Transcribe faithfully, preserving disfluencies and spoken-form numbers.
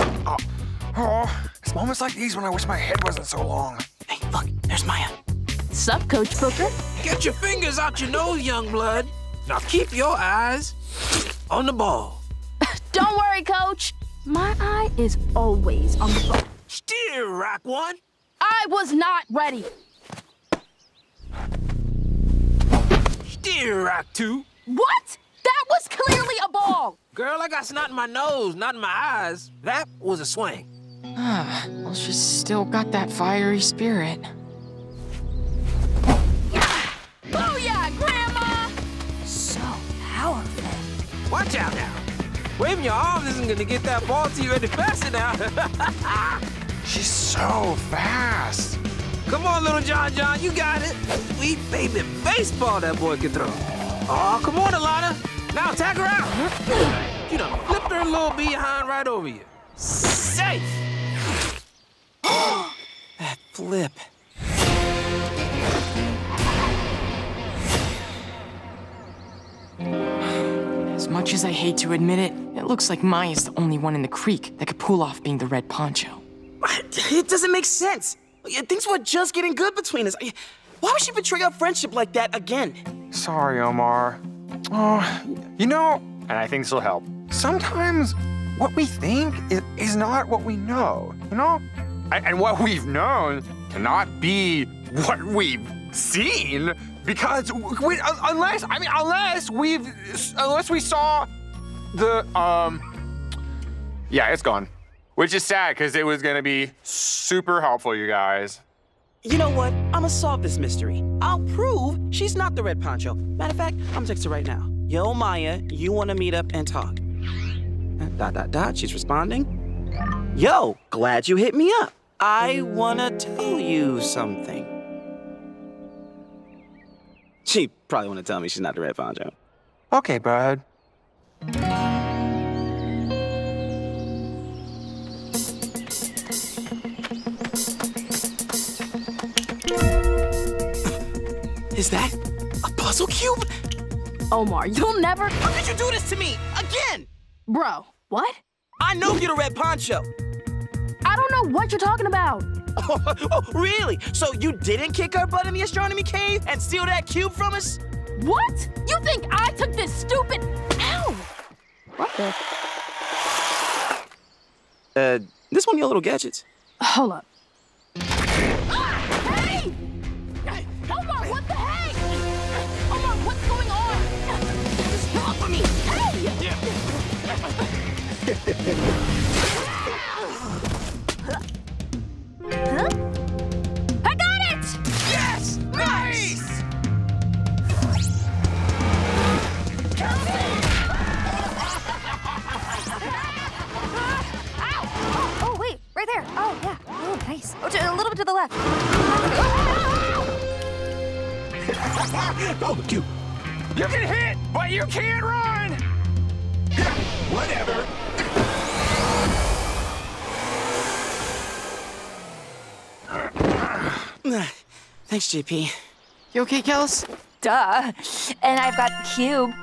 Oh, oh, it's moments like these when I wish my head wasn't so long. Hey, look, there's Maya. Sup, Coach Booker? Get your fingers out your nose, young blood. Now keep your eyes on the ball. Don't worry, Coach. My eye is always on the ball. Steer, Rock One. I was not ready. Steer, Rock Two. What? That was clearly a ball. Girl, I got snot in my nose, not in my eyes. That was a swing. Ah, well, she's still got that fiery spirit. Booyah, Grandma! So powerful. Watch out now. Waving your arms isn't gonna get that ball to you any faster now. She's so fast. Come on, little John John, you got it. Sweet baby baseball that boy can throw. Oh, come on, Alana. Now tag her out. You done flipped her little behind right over you. Safe! That flip. As much as I hate to admit it, it looks like Maya's the only one in the creek that could pull off being the Red Poncho. It doesn't make sense. Things were just getting good between us. Why would she betray our friendship like that again? Sorry, Omar. Oh, you know, and I think this will help. Sometimes what we think is, is not what we know, you know? And, and what we've known cannot be what we've seen. Because we, unless, I mean, unless we've, unless we saw the, um, yeah, it's gone. Which is sad, because it was going to be super helpful, you guys. You know what? I'm going to solve this mystery. I'll prove she's not the Red Poncho. Matter of fact, I'm going to text her right now. Yo, Maya, you want to meet up and talk? Dot, dot, dot, she's responding. Yo, glad you hit me up. I want to tell you something. She probably want to tell me she's not the Red Poncho. Okay, bud. Is that a puzzle cube? Omar, you'll never... How could you do this to me? Again! Bro, what? I know you're the Red Poncho. I don't know what you're talking about. Oh, oh, really? So you didn't kick our butt in the astronomy cave and steal that cube from us? What? You think I took this stupid... Ow! What the... Uh, this one of your little gadgets. Hold up. Ah! Hey! Omar, what the heck? Omar, what's going on? Just get off of me! Hey! Yeah. Huh? I got it! Yes! Nice! Kelsey! Oh, wait, right there. Oh, yeah. Oh, nice. Oh, to, a little bit to the left. Oh, you. You can hit, but you can't run! Whatever. Thanks, J P. You okay, Kels? Duh. And I've got the cube.